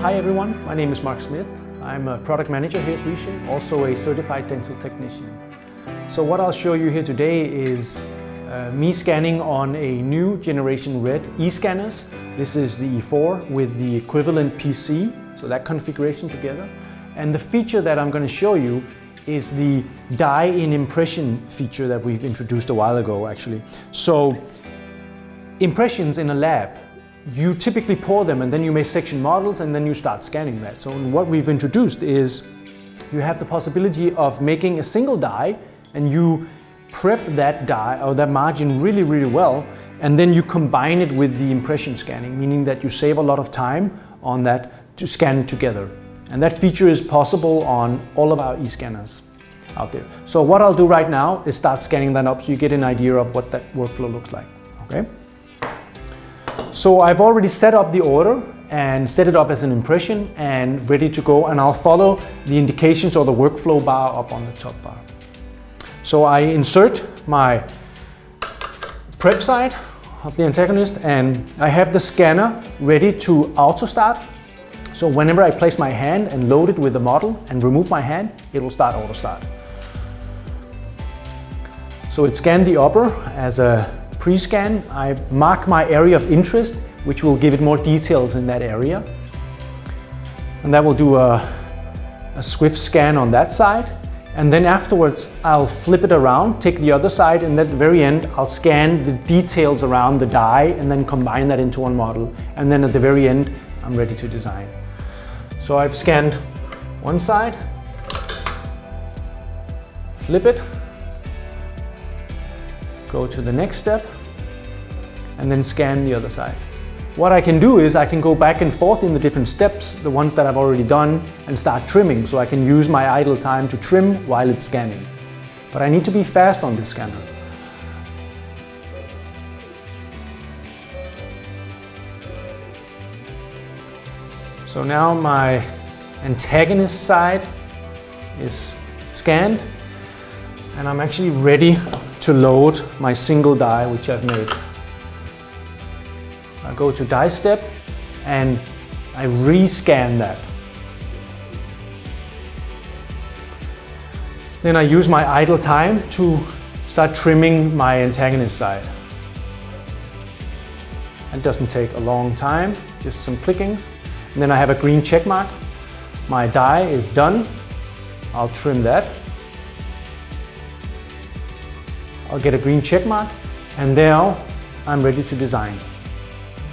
Hi everyone, my name is Mark Smith. I'm a product manager here at 3Shape, also a certified dental technician. So what I'll show you here today is me scanning on a new generation RED e-scanners. This is the E4 with the equivalent PC, so that configuration together. And the feature that I'm going to show you is the dye-in impression feature that we've introduced a while ago actually. So impressions in a lab, you typically pour them and then you make section models and then you start scanning that. So what we've introduced is you have the possibility of making a single die and you prep that die or that margin really, really well, and then you combine it with the impression scanning, meaning that you save a lot of time on that to scan together. And that feature is possible on all of our e-scanners out there. So what I'll do right now is start scanning that up so you get an idea of what that workflow looks like, okay? So I've already set up the order and set it up as an impression and ready to go, and I'll follow the indications or the workflow bar up on the top bar. So I insert my prep side of the antagonist and I have the scanner ready to auto start. So whenever I place my hand and load it with the model and remove my hand, it will start auto start. So it scanned the upper as a pre-scan. I mark my area of interest, which will give it more details in that area. And that will do a swift scan on that side. And then afterwards, I'll flip it around, take the other side, and at the very end, I'll scan the details around the die and then combine that into one model. And then at the very end, I'm ready to design. So I've scanned one side, flip it, go to the next step, and then scan the other side. What I can do is I can go back and forth in the different steps, the ones that I've already done, and start trimming. So I can use my idle time to trim while it's scanning. But I need to be fast on this scanner. So now my antagonist side is scanned, and I'm actually ready to load my single die, which I've made. I go to die step and I re-scan that. Then I use my idle time to start trimming my antagonist side. It doesn't take a long time, just some clickings. And then I have a green check mark. My die is done. I'll trim that. I'll get a green check mark, and now I'm ready to design.